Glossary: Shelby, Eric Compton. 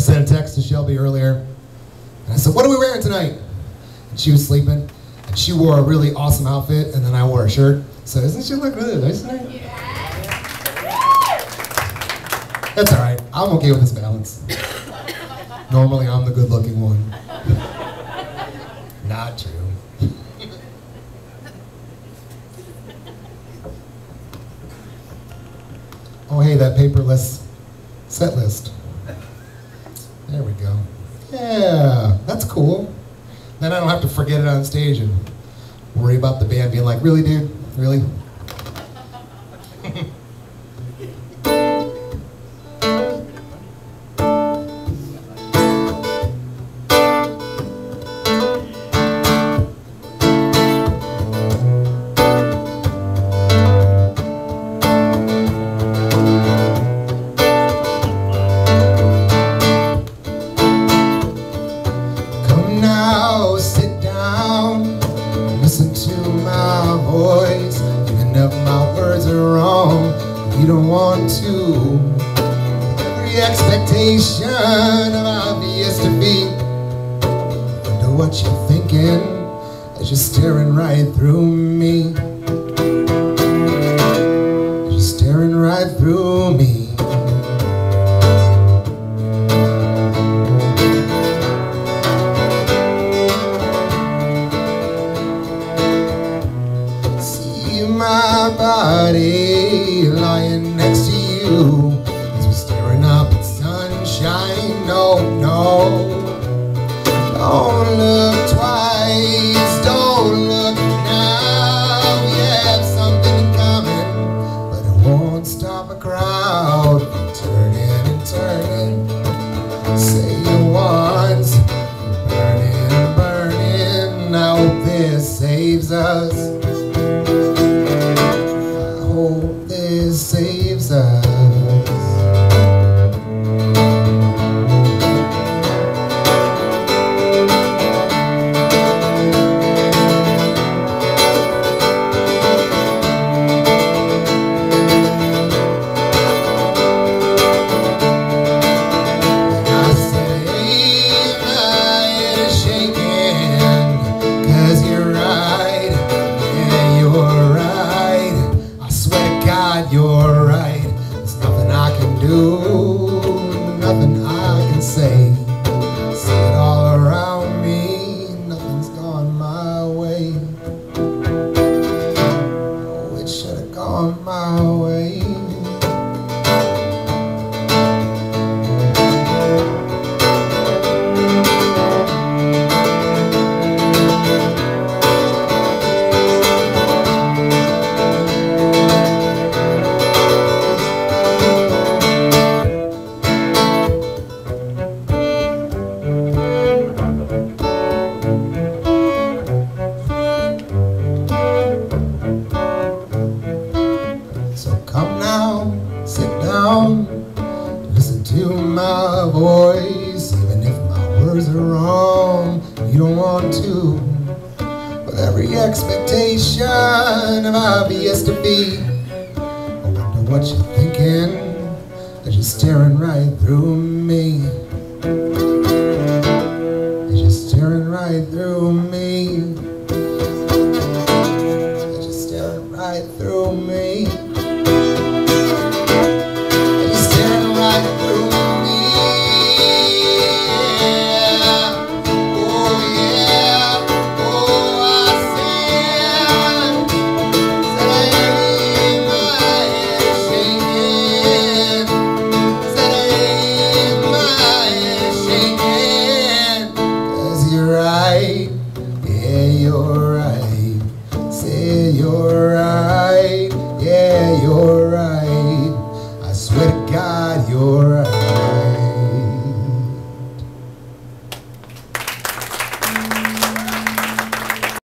I sent a text to Shelby earlier, and I said, what are we wearing tonight? And she was sleeping, and she wore a really awesome outfit, and then I wore a shirt. So doesn't she look really nice tonight? Yeah. That's all right. I'm okay with this balance. Normally, I'm the good-looking one. Not true. Oh, hey, that paperless set list. There we go. Yeah, that's cool. Then I don't have to forget it on stage and worry about the band being like, really, dude? Really? You don't want to. Every expectation of obvious defeat. Wonder what you're thinking as you're staring right through me. As you're staring right through me. See my body lying next to you as we're staring up at sunshine. No, no, don't look twice, don't look now. We have something in common, but it won't stop a crowd from turning and turning. Say it once, we're burning and burning. I hope this saves us. Saves us. Nothing I can say. See it all around me. Nothing's gone my way. Oh, it should have gone my way. Listen to my voice, even if my words are wrong. You don't want to. With every expectation of obvious defeat, I wonder what you're thinking as you're staring right through me. As you're staring right through me.